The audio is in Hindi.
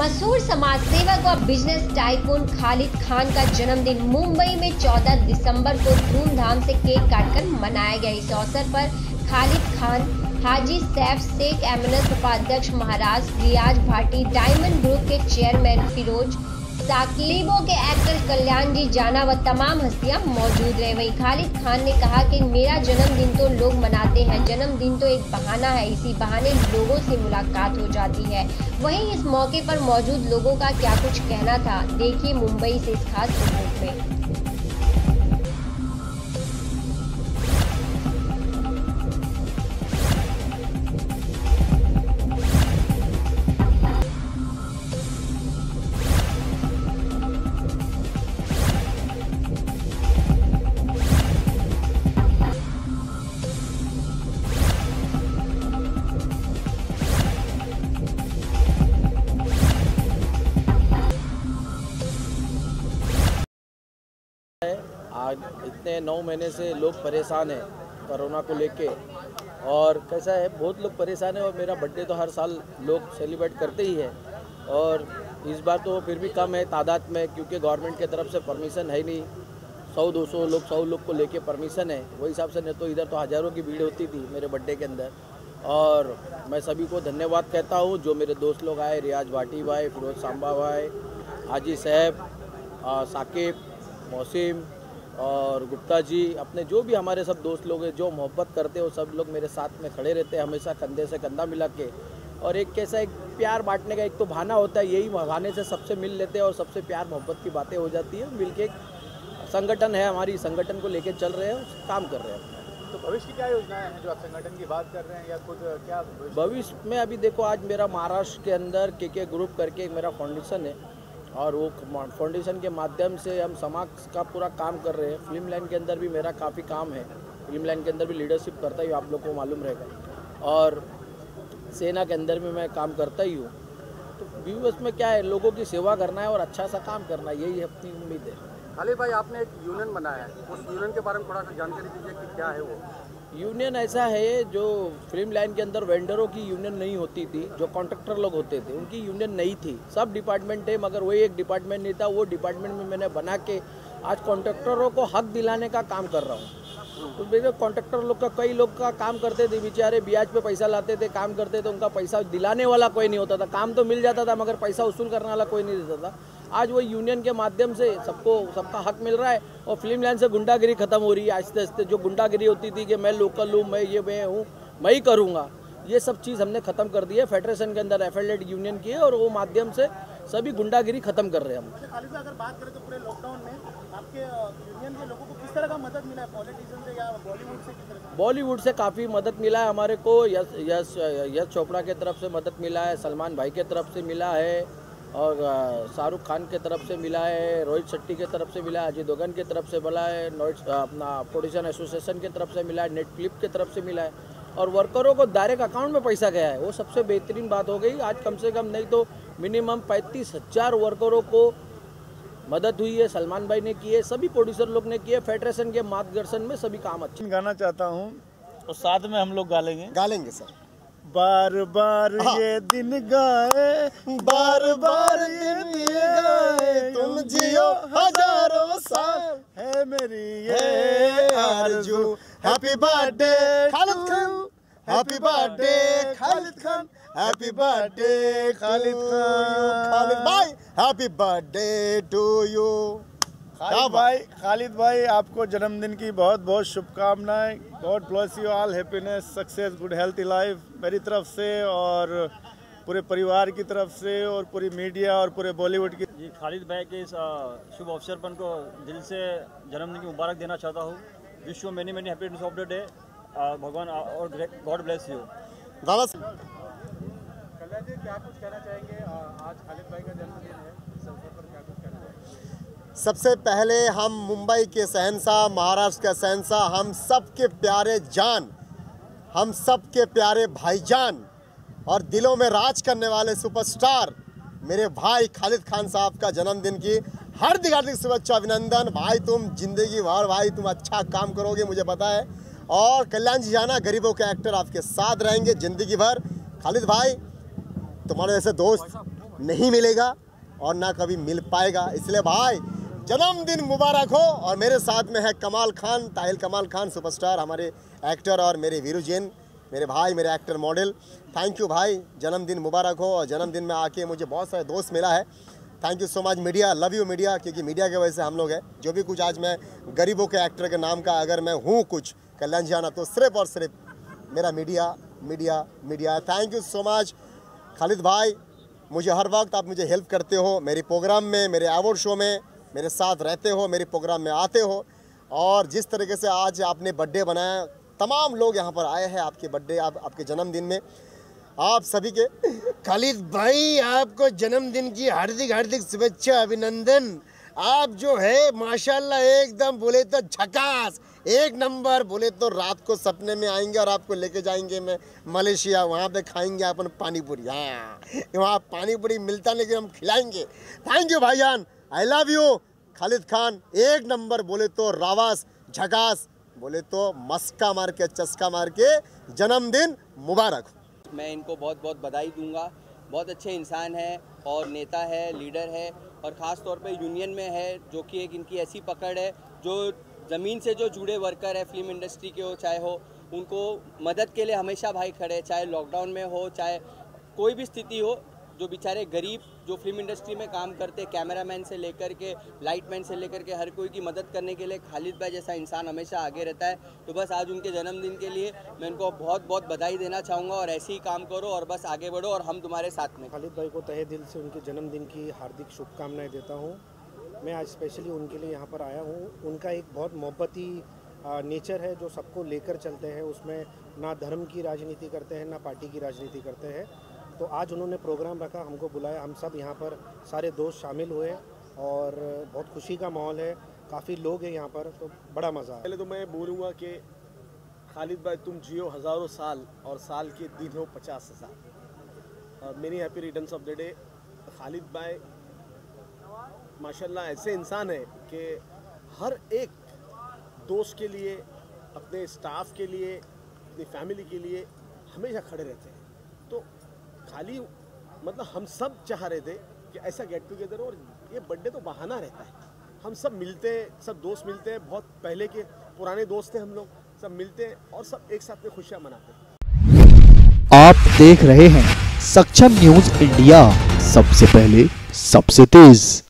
मशहूर समाज सेवक व बिजनेस टाइकून खालिद खान का जन्मदिन मुंबई में 14 दिसंबर को धूमधाम से केक काटकर मनाया गया। इस अवसर पर खालिद खान, हाजी सैफ शेख, एमएनएस उपाध्यक्ष महाराज रियाज भाटी, डायमंड ग्रुप के चेयरमैन फिरोज साकलिबो के एक्टर कल्याणजी जाना व तमाम हस्तियां मौजूद रहे। वहीं खालिद खान ने कहा कि मेरा जन्मदिन तो लोग मनाते हैं, जन्मदिन तो एक बहाना है, इसी बहाने लोगों से मुलाकात हो जाती है। वहीं इस मौके पर मौजूद लोगों का क्या कुछ कहना था, देखिए मुंबई से इस खास रिपोर्ट में। आज इतने 9 महीने से लोग परेशान हैं कोरोना को लेके, और कैसा है बहुत लोग परेशान हैं। और मेरा बर्थडे तो हर साल लोग सेलिब्रेट करते ही हैं, और इस बार तो फिर भी कम है तादाद में, क्योंकि गवर्नमेंट की तरफ से परमिशन है नहीं। 100-200 लोग को लेके परमिशन है, वो हिसाब से नहीं तो इधर तो हज़ारों की भीड़ होती थी मेरे बर्थडे के अंदर। और मैं सभी को धन्यवाद कहता हूँ जो मेरे दोस्त लोग आए, रियाज भाटी भाई, फिरोज सांबा भाई, हाजी साहब, साकिब, मौसम और गुप्ता जी, अपने जो भी हमारे सब दोस्त लोग हैं जो मोहब्बत करते हो, सब लोग मेरे साथ में खड़े रहते हैं हमेशा कंधे से कंधा मिला के। और एक कैसा एक प्यार बांटने का एक तो बहाना होता है, यही बहाने से सबसे मिल लेते हैं और सबसे प्यार मोहब्बत की बातें हो जाती है। मिल के एक संगठन है, हमारी संगठन को लेके चल रहे हैं, काम कर रहे हैं। तो भविष्य की क्या योजनाएं हैं जो आप संगठन की बात कर रहे हैं या खुद क्या भविष्य में? अभी देखो आज मेरा महाराष्ट्र के अंदर के ग्रुप करके एक मेरा फाउंडेशन है, और वो फाउंडेशन के माध्यम से हम समाज का पूरा काम कर रहे हैं। फिल्म लाइन के अंदर भी मेरा काफ़ी काम है, फिल्म लाइन के अंदर भी लीडरशिप करता ही आप लोग को मालूम रहेगा, और सेना के अंदर भी मैं काम करता ही हूँ। तो व्यूअर्स में क्या है, लोगों की सेवा करना है और अच्छा सा काम करना है, यही अपनी उम्मीद है। खालिद भाई आपने एक यूनियन बनाया है, उस यूनियन के बारे में थोड़ा सा जानकारी दीजिए कि क्या है वो यूनियन? ऐसा है जो फिल्म लाइन के अंदर वेंडरों की यूनियन नहीं होती थी, जो कॉन्ट्रैक्टर लोग होते थे उनकी यूनियन नहीं थी। सब डिपार्टमेंट है मगर वही एक डिपार्टमेंट नहीं था, वो डिपार्टमेंट में मैंने बना के आज कॉन्ट्रैक्टरों को हक दिलाने का काम कर रहा हूँ। तो मेरे कॉन्ट्रैक्टर लोग का कई लोग का काम करते थे बेचारे, ब्याज पे पैसा लाते थे, काम करते थे, उनका पैसा दिलाने वाला कोई नहीं होता था। काम तो मिल जाता था मगर पैसा वसूल करने वाला कोई नहीं देता था। आज वो यूनियन के माध्यम से सबको सबका हक मिल रहा है, और फिल्म लाइन से गुंडागिरी खत्म हो रही है आहिस्ते आहिस्ते। जो गुंडागिरी होती थी कि मैं लोकल हूँ, मैं ये मैं हूँ, मैं ही करूँगा, ये सब चीज़ हमने ख़त्म कर दी है। फेडरेशन के अंदर एफिलिएट यूनियन की है, और वो माध्यम से सभी गुंडागिरी खत्म कर रहे हैं हम। खालिद अगर बात करें तो पूरे लॉकडाउन में आपके यूनियन के लोगों को किस तरह का मदद मिला है, पॉलिटिशियन से या बॉलीवुड से? बॉलीवुड से काफ़ी मदद मिला है हमारे को, यश चोपड़ा के तरफ से मदद मिला है, सलमान भाई के तरफ से मिला है, और शाहरुख खान के तरफ से मिला है, रोहित शेट्टी के तरफ से मिला है, अजीत दोगन के तरफ से मिला है, अपना प्रोड्यूसर एसोसिएशन के तरफ से मिला है, नेटफ्लिक्स के तरफ से मिला है, और वर्करों को डायरेक्ट अकाउंट में पैसा गया है। वो सबसे बेहतरीन बात हो गई, आज कम से कम नहीं तो मिनिमम 35,000 वर्करों को मदद हुई है। सलमान भाई ने की है, सभी प्रोड्यूसर लोग ने किए, फेडरेशन के मार्गदर्शन में सभी काम अच्छे। गाना चाहता हूँ और साथ में हम लोग गा लेंगे सर। बार बार ये दिन गाए, बार बार ये गाए, तुम जियो हजारों साल है मेरी ये आरज़ू। Happy birthday Khalid Khan, happy birthday Khalid Khan, happy birthday Khalid Khan भाई, happy birthday to you. Khalid भाई आपको जन्मदिन की बहुत बहुत शुभकामनाएं। God bless you all, happiness, success, good healthy life मेरी तरफ से और पूरे परिवार की तरफ से और पूरी मीडिया और पूरे बॉलीवुड की। जी खालिद भाई के इस शुभ अवसर पर को दिल से जन्मदिन की मुबारक देना चाहता हूँ। Wish you many many happiness of the day, भगवान और गॉड ब्लेस यू। दादा कल्याण जी क्या कुछ कहना चाहेंगे, आज खालिद भाई का जन्मदिन है, इस अवसर पर क्या कुछ कहना चाहेंगे? सबसे पहले हम मुंबई के शहंशाह, महाराष्ट्र का शहंशाह, हम सब के प्यारे जान, हम सब के प्यारे भाईजान और दिलों में राज करने वाले सुपरस्टार मेरे भाई खालिद खान साहब का जन्मदिन की हार्दिक हार्दिक शुभेच्छा, अभिनंदन। भाई तुम जिंदगी भर भाई तुम अच्छा काम करोगे मुझे पता है, और कल्याण जी जाना गरीबों के एक्टर आपके साथ रहेंगे जिंदगी भर। खालिद भाई तुम्हारे जैसे दोस्त नहीं मिलेगा और ना कभी मिल पाएगा। इसलिए भाई जन्मदिन मुबारक हो। और मेरे साथ में है कमाल खान, ताहिल कमाल खान सुपरस्टार, हमारे एक्टर, और मेरे वीरू जैन, मेरे भाई, मेरे एक्टर मॉडल। थैंक यू भाई, जन्मदिन मुबारक हो। और जन्मदिन में आके मुझे बहुत सारे दोस्त मिला है। Thank you so much media, love you media, क्योंकि मीडिया के वजह से हम लोग हैं जो भी कुछ। आज मैं गरीबों के एक्टर के नाम का अगर मैं हूँ कुछ कल्याण जाना, तो सिर्फ और सिर्फ मेरा media media media. Thank you so much Khalid भाई, मुझे हर वक्त आप मुझे हेल्प करते हो, मेरे प्रोग्राम में, मेरे अवार्ड शो में मेरे साथ रहते हो, मेरे प्रोग्राम में आते हो। और जिस तरीके से आज आपने बर्थडे बनाया, तमाम लोग यहाँ पर आए हैं आपके बर्थडे, आपके जन्मदिन में, आप सभी के। खालिद भाई आपको जन्मदिन की हार्दिक हार्दिक शुभेच्छा, अभिनंदन। आप जो है माशाल्लाह एकदम, बोले तो झकास, एक नंबर। बोले तो रात को सपने में आएंगे और आपको लेके जाएंगे मैं मलेशिया, वहाँ पे खाएंगे अपन पानीपुरी। हाँ, वहाँ पानीपुरी मिलता नहीं कि हम खिलाएंगे। थैंक यू भाईजान, I love you. Khalid Khan एक नंबर, बोले तो रावास, झकास, बोले तो मस्का मार के, चस्का मार के। जन्मदिन मुबारक। मैं इनको बहुत बहुत बधाई दूंगा। बहुत अच्छे इंसान है और नेता है, लीडर है, और ख़ास तौर पे यूनियन में है, जो कि एक इनकी ऐसी पकड़ है जो ज़मीन से जो जुड़े वर्कर है, फिल्म इंडस्ट्री के हो चाहे हो, उनको मदद के लिए हमेशा भाई खड़े, चाहे लॉकडाउन में हो, चाहे कोई भी स्थिति हो। जो बेचारे गरीब जो फिल्म इंडस्ट्री में काम करते, कैमरामैन से लेकर के लाइटमैन से लेकर के हर कोई की मदद करने के लिए खालिद भाई जैसा इंसान हमेशा आगे रहता है। तो बस आज उनके जन्मदिन के लिए मैं उनको बहुत बहुत बधाई देना चाहूँगा, और ऐसे ही काम करो और बस आगे बढ़ो, और हम तुम्हारे साथ में। खालिद भाई को तहे दिल से उनके जन्मदिन की हार्दिक शुभकामनाएँ देता हूँ। मैं आज स्पेशली उनके लिए यहाँ पर आया हूँ। उनका एक बहुत मोहब्बती नेचर है जो सबको लेकर चलते हैं, उसमें ना धर्म की राजनीति करते हैं ना पार्टी की राजनीति करते हैं। तो आज उन्होंने प्रोग्राम रखा, हमको बुलाया, हम सब यहाँ पर सारे दोस्त शामिल हुए और बहुत खुशी का माहौल है, काफ़ी लोग हैं यहाँ पर, तो बड़ा मज़ा आया। पहले तो मैं बोलूँगा कि खालिद भाई तुम जियो हज़ारों साल, और साल के दिन हो 50,000। और मेरी happy returns of the day. Khalid भाई माशाल्लाह ऐसे इंसान है कि हर एक दोस्त के लिए, अपने स्टाफ के लिए, अपनी फैमिली के लिए हमेशा खड़े रहते हैं। तो खाली मतलब हम सब चाह रहे थे कि ऐसा गेट टुगेदर, और ये बर्थडे तो बहाना रहता है। हम सब मिलते हैं, सब दोस्त मिलते हैं, बहुत पहले के पुराने दोस्त हैं हम लोग, सब मिलते हैं और सब एक साथ में खुशियाँ मनाते हैं। आप देख रहे हैं सक्षम न्यूज़ इंडिया, सबसे पहले सबसे तेज।